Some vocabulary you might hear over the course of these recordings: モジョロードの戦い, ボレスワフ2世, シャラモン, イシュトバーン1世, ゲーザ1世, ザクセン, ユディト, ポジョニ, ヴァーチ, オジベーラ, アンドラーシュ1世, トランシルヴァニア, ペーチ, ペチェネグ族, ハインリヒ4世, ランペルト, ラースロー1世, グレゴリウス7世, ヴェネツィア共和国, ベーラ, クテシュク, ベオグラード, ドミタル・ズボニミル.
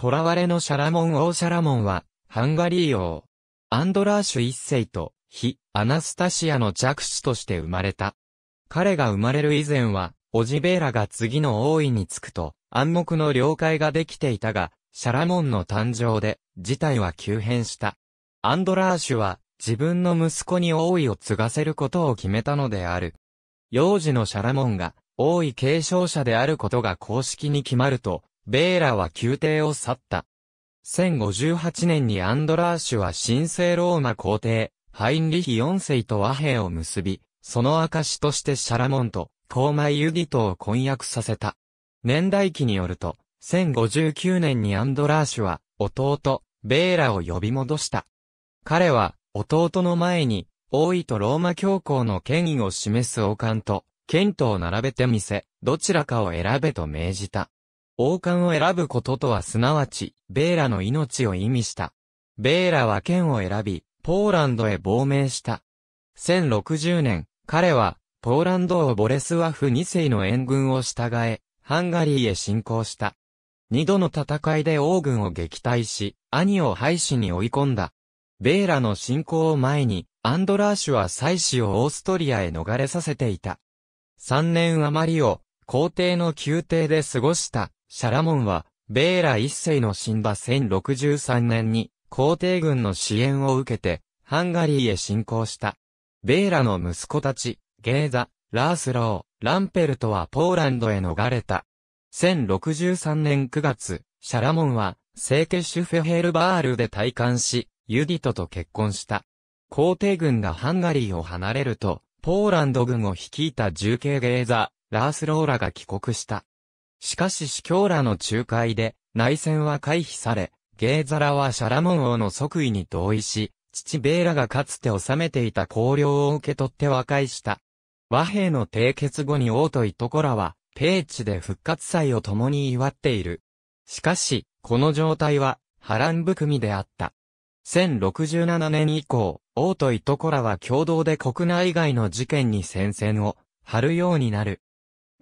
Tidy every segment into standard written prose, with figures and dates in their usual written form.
囚われのシャラモン王シャラモンは、ハンガリー王、アンドラーシュ一世と、非アナスタシアの嫡子として生まれた。彼が生まれる以前は、オジベーラが次の王位につくと、暗黙の了解ができていたが、シャラモンの誕生で、事態は急変した。アンドラーシュは、自分の息子に王位を継がせることを決めたのである。幼児のシャラモンが、王位継承者であることが公式に決まると、ベーラは宮廷を去った。1058年にアンドラーシュは神聖ローマ皇帝、ハインリヒ4世と和平を結び、その証としてシャラモンと、皇妹ユディトを婚約させた。年代記によると、1059年にアンドラーシュは、弟、ベーラを呼び戻した。彼は、弟の前に、王位とローマ教皇の権威を示す王冠と、剣とを並べてみせ、どちらかを選べと命じた。王冠を選ぶこととはすなわち、ベーラの命を意味した。ベーラは剣を選び、ポーランドへ亡命した。1060年、彼は、ポーランド王ボレスワフ2世の援軍を従え、ハンガリーへ侵攻した。二度の戦いで王軍を撃退し、兄を廃止に追い込んだ。ベーラの侵攻を前に、アンドラーシュは妻子をオーストリアへ逃れさせていた。三年余りを、皇帝の宮廷で過ごした、シャラモンは、ベーラ一世の死んだ1063年に、皇帝軍の支援を受けて、ハンガリーへ侵攻した。ベーラの息子たち、ゲーザ、ラースロー、ランペルトはポーランドへ逃れた。1063年9月、シャラモンは、聖ケシュフェヘルバールで戴冠し、ユディトと結婚した。皇帝軍がハンガリーを離れると、ポーランド軍を率いた従兄ゲーザ、ラースローらが帰国した。しかし司教らの仲介で、内戦は回避され、ゲーザらはシャラモン王の即位に同意し、父ベーラがかつて治めていた公領を受け取って和解した。和平の締結後に王といとこらは、ペーチで復活祭を共に祝っている。しかし、この状態は、波乱含みであった。1067年以降、王といとこらは共同で国内外の事件に戦線を張るようになる。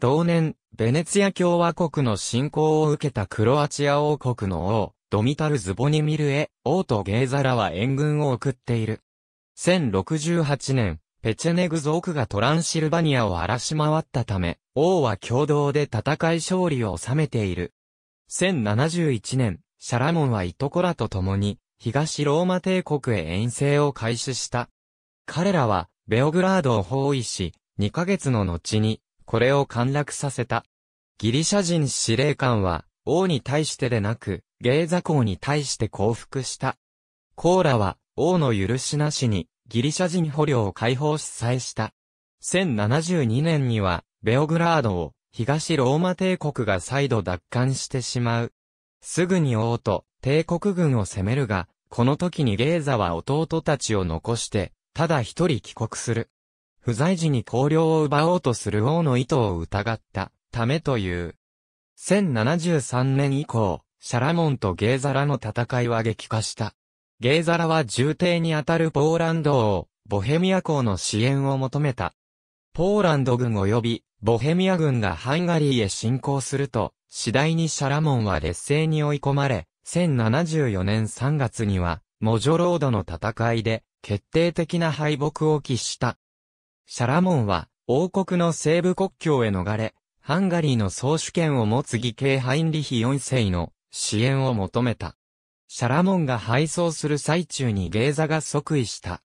同年、ベネツィア共和国の侵攻を受けたクロアチア王国の王、ドミタル・ズボニミルへ、王とゲーザらは援軍を送っている。1068年、ペチェネグ族がトランシルバニアを荒らし回ったため、王は共同で戦い勝利を収めている。1071年、シャラモンはいとこらと共に、東ローマ帝国へ遠征を開始した。彼らは、ベオグラードを包囲し、2ヶ月の後に、これを陥落させた。ギリシャ人司令官は、王に対してでなく、ゲーザ公に対して降伏した。公らは、王の許しなしに、ギリシャ人捕虜を解放しさえした。1072年には、ベオグラードを、東ローマ帝国が再度奪還してしまう。すぐに王と、帝国軍を攻めるが、この時にゲーザは弟たちを残して、ただ一人帰国する。不在時に公領を奪おうとする王の意図を疑った、ためという。1073年以降、シャラモンとゲーザらの戦いは激化した。ゲーザらは従弟にあたるポーランド王、ボヘミア公の支援を求めた。ポーランド軍及び、ボヘミア軍がハンガリーへ侵攻すると、次第にシャラモンは劣勢に追い込まれ、1074年3月には、モジョロードの戦いで、決定的な敗北を喫した。シャラモンは、王国の西部国境へ逃れ、ハンガリーの総主権を持つ義兄ハインリヒ4世の支援を求めた。シャラモンが敗走する最中にゲーザが即位した。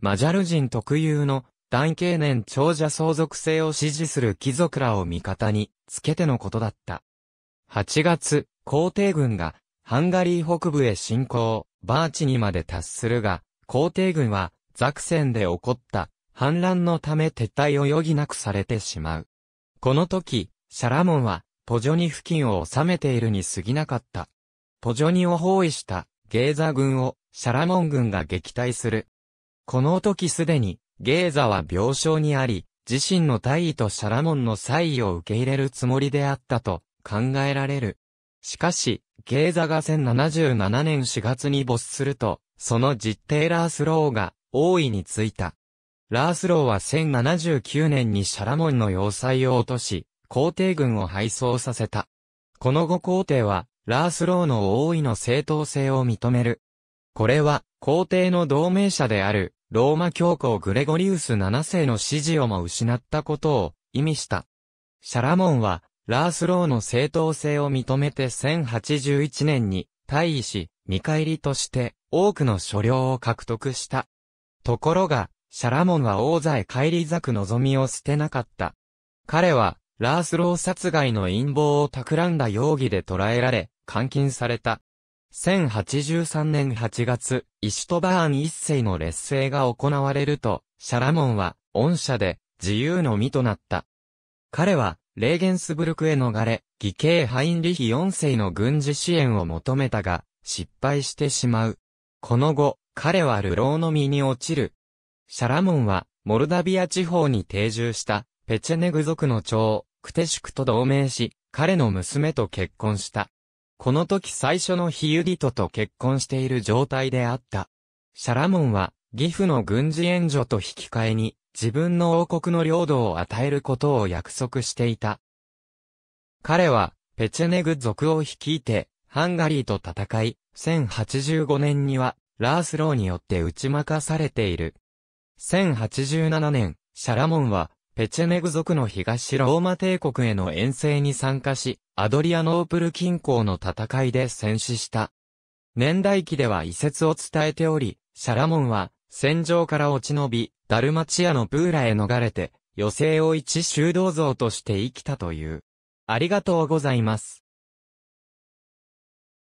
マジャル人特有の男系年長者相続制を支持する貴族らを味方につけてのことだった。8月、皇帝軍がハンガリー北部へ侵攻、バーチにまで達するが、皇帝軍はザクセンで起こった反乱のため撤退を余儀なくされてしまう。この時、シャラモンは、ポジョニ付近を治めているに過ぎなかった。ポジョニを包囲した、ゲーザ軍を、シャラモン軍が撃退する。この時すでに、ゲーザは病床にあり、自身の退位とシャラモンの再位を受け入れるつもりであったと、考えられる。しかし、ゲーザが1077年4月に没すると、その実弟ラースローが、王位に就いた。ラースローは1079年にシャラモンの要塞を落とし、皇帝軍を敗走させた。この後皇帝は、ラースローの王位の正当性を認める。これは、皇帝の同盟者である、ローマ教皇グレゴリウス7世の支持をも失ったことを意味した。シャラモンは、ラースローの正当性を認めて1081年に退位し、見返りとして多くの所領を獲得した。ところが、シャラモンは王座へ返り咲く望みを捨てなかった。彼は、ラースロー殺害の陰謀を企んだ容疑で捕らえられ、監禁された。1083年8月、イシュトバーン1世の劣勢が行われると、シャラモンは、恩赦で、自由の身となった。彼は、レーゲンスブルクへ逃れ、義兄ハインリヒ4世の軍事支援を求めたが、失敗してしまう。この後、彼は流浪の身に落ちる。シャラモンは、モルダビア地方に定住した、ペチェネグ族の長、クテシュクと同盟し、彼の娘と結婚した。この時最初のヒユディトと結婚している状態であった。シャラモンは、義父の軍事援助と引き換えに、自分の王国の領土を与えることを約束していた。彼は、ペチェネグ族を率いて、ハンガリーと戦い、1085年には、ラースローによって打ち負かされている。1087年、シャラモンは、ペチェネグ族の東ローマ帝国への遠征に参加し、アドリアノープル近郊の戦いで戦死した。年代記では遺説を伝えており、シャラモンは、戦場から落ち延び、ダルマチアのブーラへ逃れて、余生を一修道僧として生きたという。ありがとうございます。